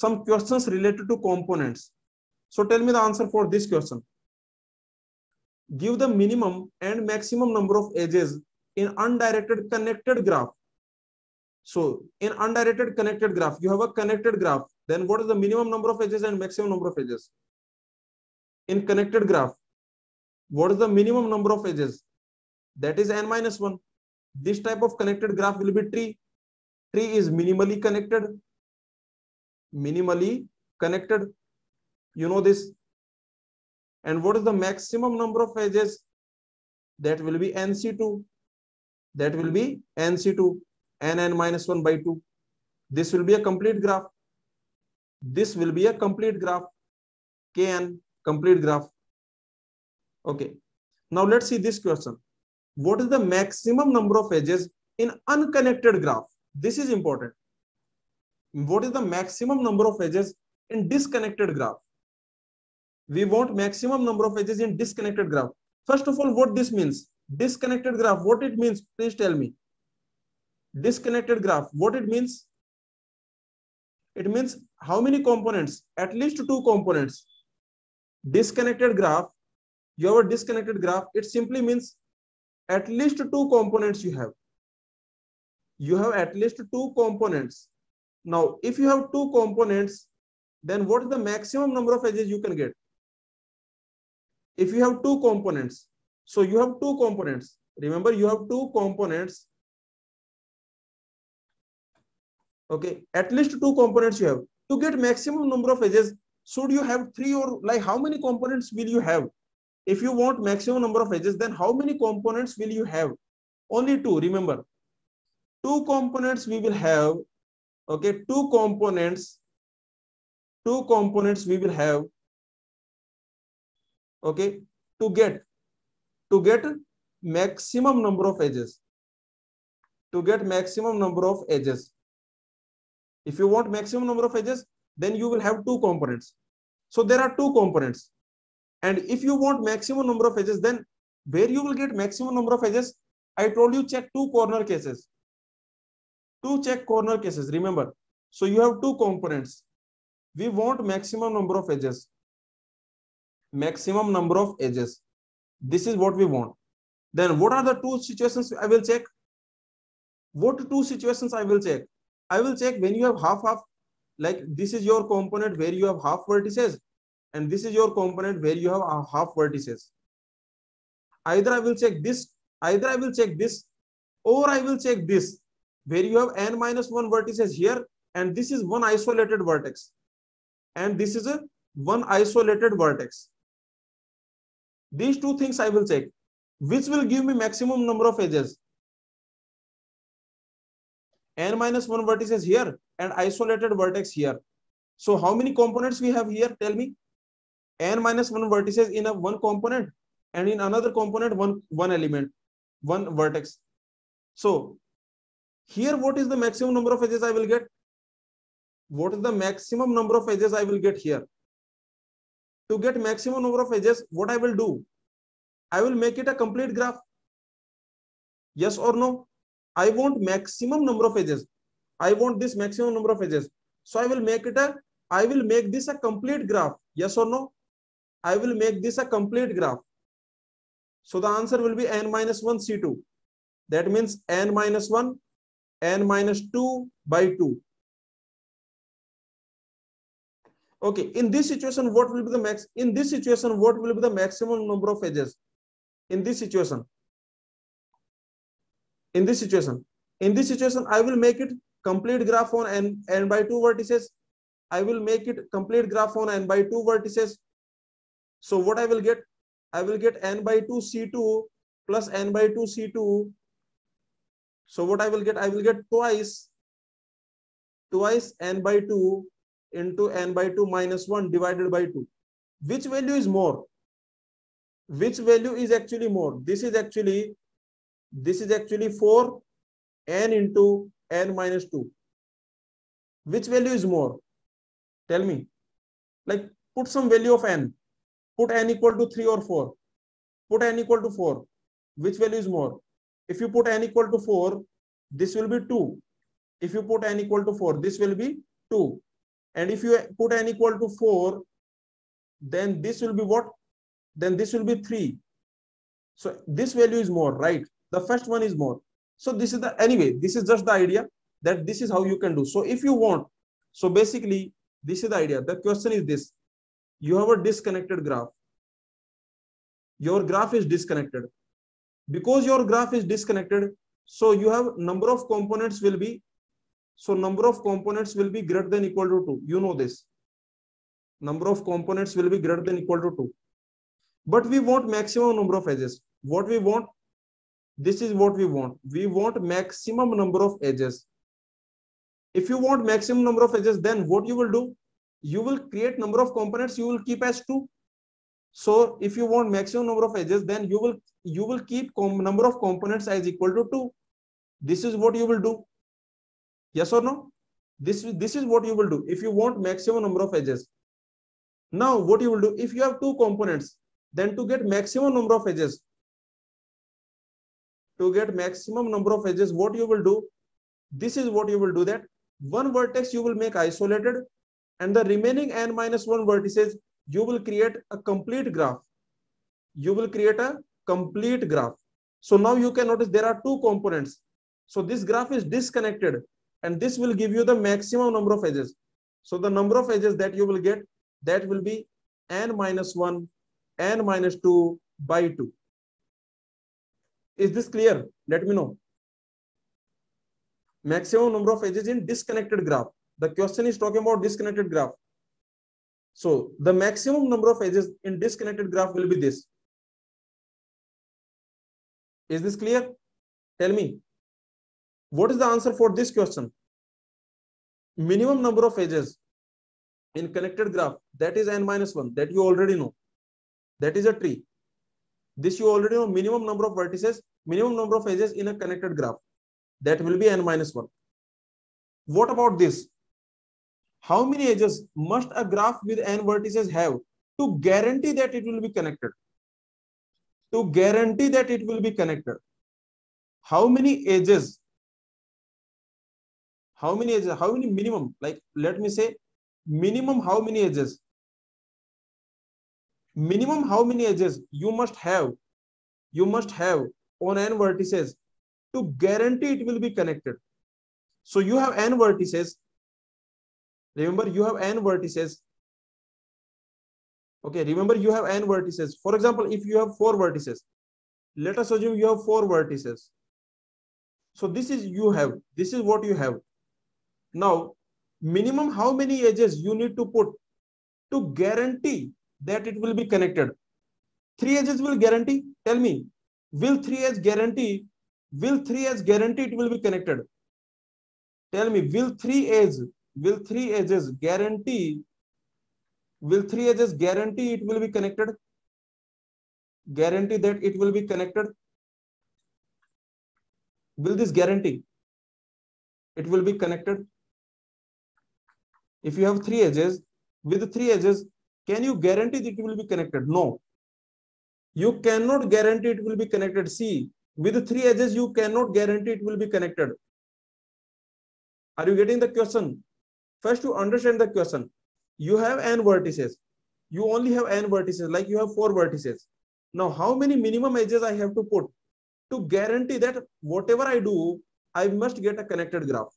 some questions related to components. So tell me the answer for this question. Give the minimum and maximum number of edges in undirected connected graph. So in undirected connected graph, you have a connected graph. Then what is the minimum number of edges and maximum number of edges? In connected graph, what is the minimum number of edges? That is n-1. This type of connected graph will be tree. Tree is minimally connected. Minimally connected. You know this. And what is the maximum number of edges? That will be nc2. That will be nc2. n-1/2. This will be a complete graph. This will be a complete graph. Kn, complete graph. Okay. Now let's see this question. What is the maximum number of edges in unconnected graph? This is important. What is the maximum number of edges in disconnected graph? We want maximum number of edges in disconnected graph. First of all, what this means? Disconnected graph, what it means? Please tell me. Disconnected graph, what it means? It means how many components? At least two components. Disconnected graph, you have a disconnected graph. It simply means at least two components you have. You have at least two components. Now, if you have two components, then what is the maximum number of edges you can get? If you have two components, so you have two components. Remember, you have two components. Okay, at least two components you have. To get maximum number of edges, should you have three or like how many components will you have? If you want maximum number of edges, then how many components will you have? Only two, remember. Two components we will have. Okay, two components. Two components we will have. Okay, to get maximum number of edges. To get maximum number of edges. If you want maximum number of edges, then you will have two components. So there are two components. And if you want maximum number of edges, then where you will get maximum number of edges? I told you check two corner cases. Two check corner cases, remember. So you have two components. We want maximum number of edges. Maximum number of edges. This is what we want. Then what are the two situations I will check? What two situations I will check? I will check when you have half-half, like this is your component where you have half vertices. And this is your component where you have half vertices. Either I will check this, or I will check this, where you have n-1 vertices here, and this is one isolated vertex. And this is one isolated vertex. These two things I will check. Which will give me maximum number of edges? n-1 vertices here, and isolated vertex here. So how many components we have here? Tell me. n-1 vertices in one component, and in another component one element, one vertex. So here what is the maximum number of edges I will get? What is the maximum number of edges I will get here? To get maximum number of edges, what I will do? I will make it a complete graph. Yes or no? I want maximum number of edges. I want this maximum number of edges. So I will make this a complete graph. Yes or no? I will make this a complete graph. So the answer will be n-1 C2. That means n-1, n-2/2. Okay, in this situation, what will be the max? In this situation, what will be the maximum number of edges? In this situation, I will make it complete graph on n by 2 vertices. I will make it complete graph on n by 2 vertices. So what I will get? I will get n/2 C2 plus n/2 C2. So what I will get? I will get twice n/2 into n/2 - 1 divided by 2. Which value is more? Which value is actually more? This is actually 4 n into n-2. Which value is more? Tell me, like put some value of n, put n equal to 3 or 4, put n equal to 4, which value is more? If you put n equal to 4, this will be 2. If you put n equal to 4, this will be 2. And if you put n equal to 4, then this will be what? Then this will be 3. So this value is more, right? The first one is more. So this is the, anyway, this is just the idea that this is how you can do. So if you want, so basically this is the idea. The question is this: you have a disconnected graph. Your graph is disconnected. Because your graph is disconnected, so you have number of components will be, so number of components will be greater than equal to 2. You know this. Number of components will be greater than equal to 2. But we want maximum number of edges. What we want? This is what we want. We want maximum number of edges. If you want maximum number of edges, then what you will do? You will create number of components you will keep as 2. So if you want maximum number of edges, then you will keep number of components as equal to 2. This is what you will do. Yes or no? This is what you will do if you want maximum number of edges. Now what you will do if you have 2 components, then to get maximum number of edges, to get maximum number of edges, what you will do? This is what you will do, that one vertex you will make isolated and the remaining n minus 1 vertices you will create a complete graph. You will create a complete graph. So now you can notice there are 2 components. So this graph is disconnected and this will give you the maximum number of edges. So the number of edges that you will get, that will be n minus 1, n minus 2 by 2. Is this clear? Let me know. Maximum number of edges in disconnected graph. The question is talking about disconnected graph. So the maximum number of edges in disconnected graph will be this. Is this clear? Tell me. What is the answer for this question? Minimum number of edges in connected graph, that is n minus 1, that you already know. That is a tree. This you already know. Minimum number of vertices, minimum number of edges in a connected graph, that will be n minus 1. What about this? How many edges must a graph with n vertices have to guarantee that it will be connected? To guarantee that it will be connected. How many edges? How many edges? How many minimum? Like, let me say, minimum how many edges? Minimum how many edges you must have on n vertices to guarantee it will be connected. So you have n vertices. Remember, you have n vertices. Okay, remember you have n vertices. For example, if you have 4 vertices, let us assume you have 4 vertices. So this is you have. This is what you have. Now, minimum how many edges you need to put to guarantee that it will be connected? 3 edges will guarantee. Tell me, will 3 edges guarantee? Will 3 edges guarantee it will be connected? Tell me, will three edges guarantee it will be connected? Guarantee that it will be connected? Will this guarantee it will be connected? If you have 3 edges, with 3 edges, can you guarantee that it will be connected? No. You cannot guarantee it will be connected. See, with 3 edges, you cannot guarantee it will be connected. Are you getting the question? First, to understand the question, you have n vertices. You only have n vertices, like you have 4 vertices. Now, how many minimum edges I have to put to guarantee that whatever I do, I must get a connected graph?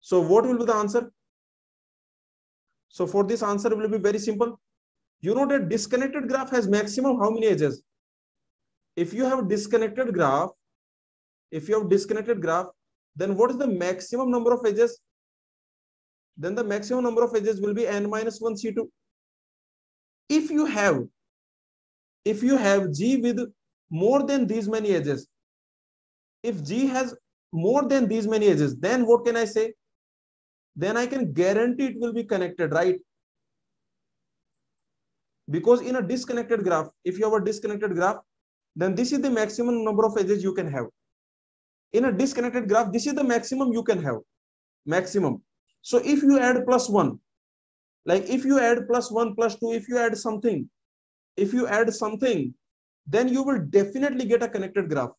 So what will be the answer? So for this answer will be very simple. You know that disconnected graph has maximum how many edges? If you have disconnected graph, then what is the maximum number of edges? Then the maximum number of edges will be n minus 1 C2. If you have G with more than these many edges, if G has more than these many edges, then what can I say? Then I can guarantee it will be connected, right? Because in a disconnected graph, if you have a disconnected graph, then this is the maximum number of edges you can have. In a disconnected graph, this is the maximum you can have. Maximum. So if you add plus 1, like if you add plus 1, plus 2, if you add something, then you will definitely get a connected graph.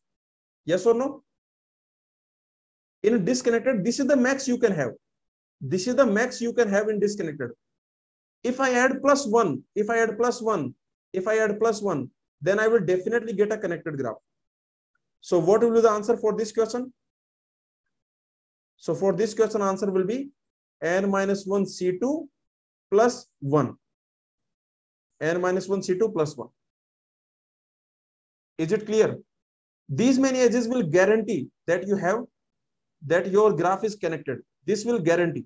Yes or no? In a disconnected, this is the max you can have. This is the max you can have in disconnected. If I add plus 1, if I add plus 1, if I add plus 1, then I will definitely get a connected graph. So what will be the answer for this question? So for this question, answer will be n minus 1 C2 plus 1. N minus 1 C2 plus 1. Is it clear? These many edges will guarantee that you have, that your graph is connected. This will guarantee.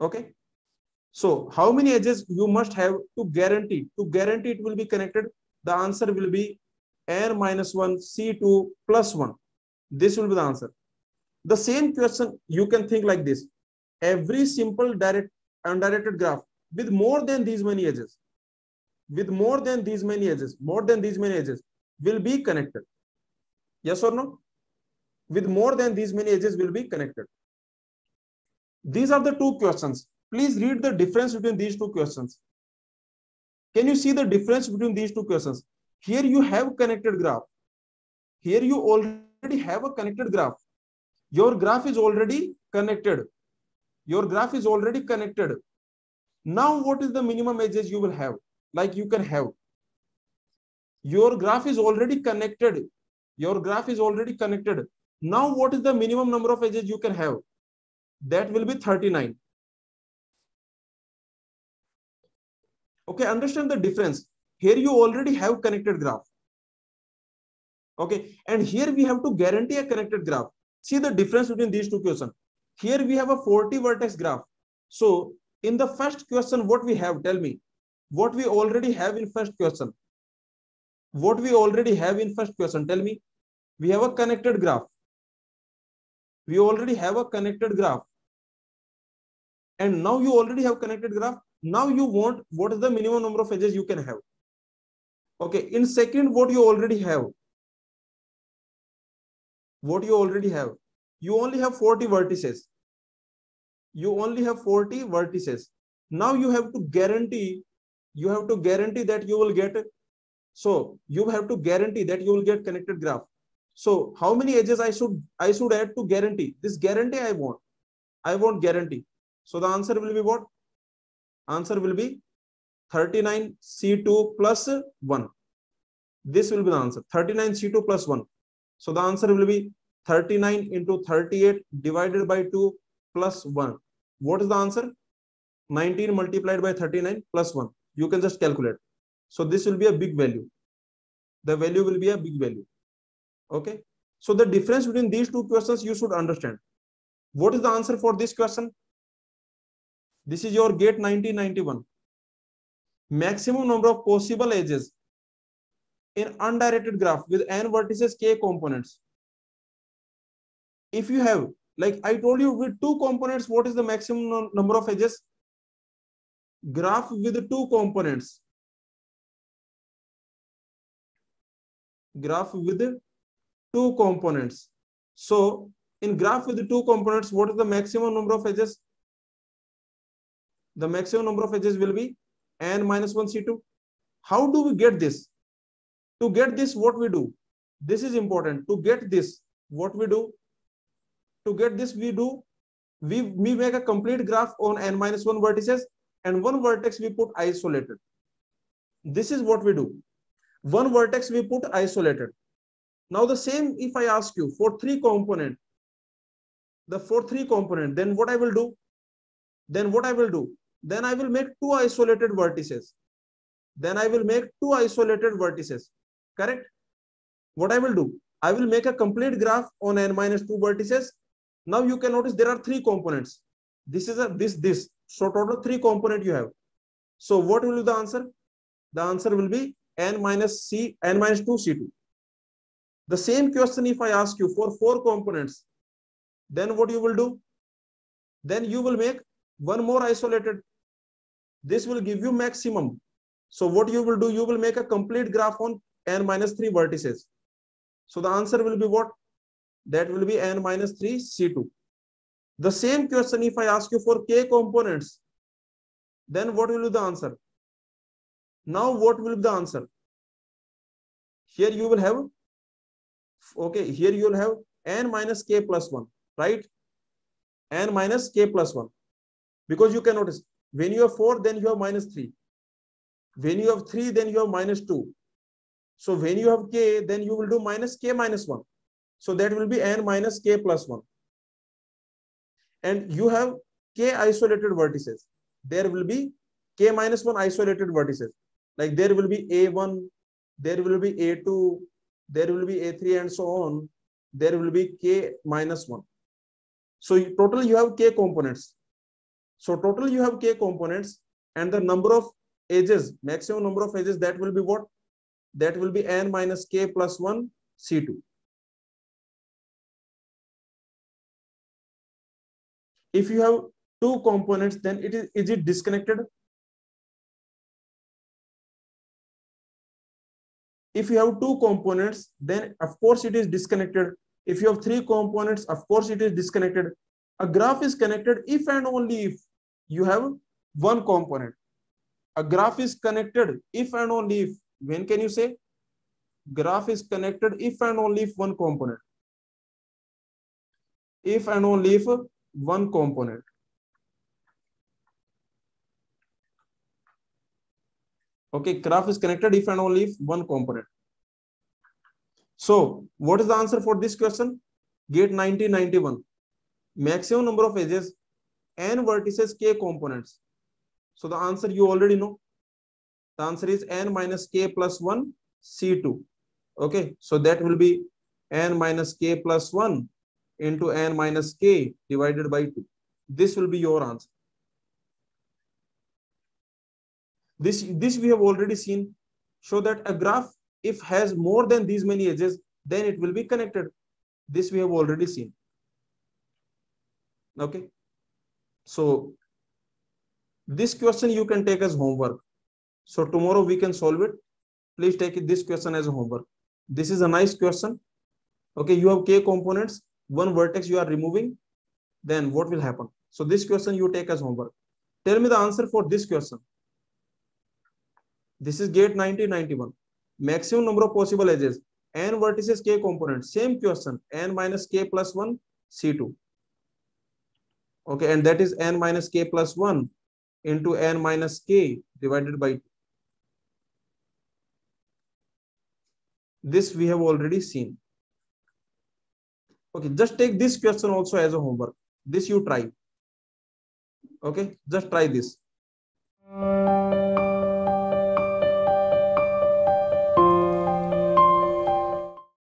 Okay. So how many edges you must have to guarantee it will be connected? The answer will be n minus 1 C2 plus 1. This will be the answer. The same question, you can think like this. Every simple direct undirected graph with more than these many edges, with more than these many edges will be connected. Yes or no? With more than these many edges will be connected. These are the two questions. Please read the difference between these two questions. Can you see the difference between these two questions? Here you have connected graph. Here you already have a connected graph. Your graph is already connected. Your graph is already connected. Now what is the minimum edges you will have? Like you can have. Your graph is already connected. Your graph is already connected. Now what is the minimum number of edges you can have? That will be 39. Okay, understand the difference. Here you already have connected graph. Okay, and here we have to guarantee a connected graph. See the difference between these two questions. Here we have a 40 vertex graph. So in the first question, what we have, tell me, what we already have in first question. What we already have in first question, tell me, we have a connected graph. We already have a connected graph. And now you already have connected graph. Now you want, what is the minimum number of edges you can have? Okay, in second, what you already have. What you already have. You only have 40 vertices. You only have 40 vertices. Now you have to guarantee that you will get, so you have to guarantee that you will get connected graph. So how many edges I should add to guarantee? This guarantee I want. I want guarantee. So the answer will be what? Answer will be 39 C2 plus 1. This will be the answer. 39 C2 plus 1. So the answer will be 39 into 38 divided by 2 plus 1. What is the answer? 19 multiplied by 39 plus 1. You can just calculate. So this will be a big value. The value will be a big value. Okay. So the difference between these two questions you should understand. What is the answer for this question? This is your GATE 1991. Maximum number of possible edges in undirected graph with n vertices, k components. If you have, like I told you, with two components, what is the maximum number of edges? Graph with two components. Graph with two components. So in graph with two components, what is the maximum number of edges? The maximum number of edges will be n minus 1 C2. How do we get this? To get this, what we do? This is important. To get this, what we do? To get this, we make a complete graph on n minus 1 vertices and one vertex we put isolated. This is what we do. One vertex we put isolated. Now the same if I ask you for three component, then what I will do? Then I will make two isolated vertices. Correct? What I will do? I will make a complete graph on n minus 2 vertices. Now you can notice there are three components. This is a this. So total three component you have. So what will be the answer? The answer will be n minus 2 C2. The same question if I ask you for four components, then what you will do? Then you will make one more isolated. This will give you maximum. So what you will do? You will make a complete graph on n minus 3 vertices. So the answer will be what? That will be n minus 3 C2. The same question if I ask you for k components, then what will be the answer? Now what will be the answer? Here you will have, okay, here you will have n minus k plus 1, right? and minus k plus 1. Because you can notice, when you have 4, then you have minus 3. When you have 3, then you have minus 2. So when you have k, then you will do minus k minus 1. So that will be n minus k plus 1. And you have k isolated vertices. There will be k minus 1 isolated vertices. Like there will be a1, there will be a2, there will be a3 and so on. There will be k minus 1. So total you have k components. So total you have k components, and the number of edges, maximum number of edges, that will be what? That will be n minus k plus 1 C2. If you have two components, then is it disconnected? If you have two components, then of course it is disconnected. If you have three components, of course it is disconnected. A graph is connected if and only if you have one component. A graph is connected if and only if. When can you say? Graph is connected if and only if one component. If and only if one component. Okay, graph is connected if and only if one component. So, what is the answer for this question? Gate 1991. Maximum number of edges, n vertices, k components. So the answer you already know. The answer is n minus k plus 1 C2. Okay, so that will be n minus k plus 1 into n minus k divided by 2. This will be your answer. This we have already seen. So that a graph, if has more than these many edges, then it will be connected. This we have already seen. Okay, so this question you can take as homework. So tomorrow we can solve it. Please take this question as a homework. This is a nice question. Okay, you have k components, one vertex you are removing. Then what will happen? So this question you take as homework. Tell me the answer for this question. This is gate 1991. Maximum number of possible edges, n vertices, k components. Same question, n minus k plus 1 C2. Okay, and that is n minus k plus 1 into n minus k divided by 2. This we have already seen. Okay, just take this question also as a homework. This you try. Okay, just try this.